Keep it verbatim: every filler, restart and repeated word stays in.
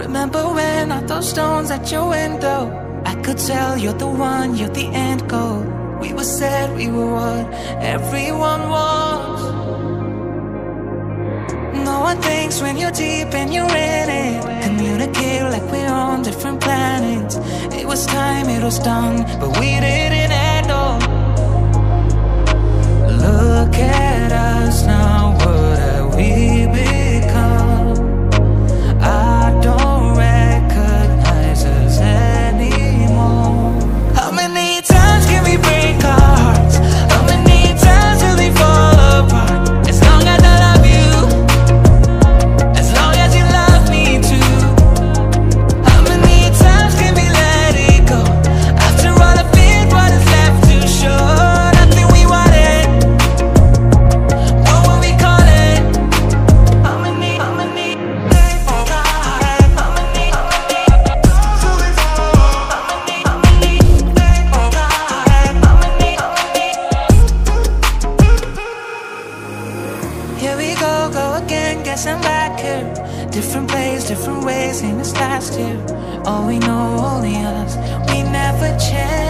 Remember when I threw stones at your window? I could tell you're the one, you're the end goal. We were said we were what everyone wants. No one thinks when you're deep and you're in it. Communicate like we're on different planets. It was time, it was done, but we didn't end all. Look at us now, what have we become? I don't recognize us anymore. How many times can we break our hearts? How many times will they fall apart? As long as I love you, as long as you love me too. How many times can we let it go? After all of it, what is left to show? I'm back here, different place, different ways, same as last year. All we know, only us, we never change.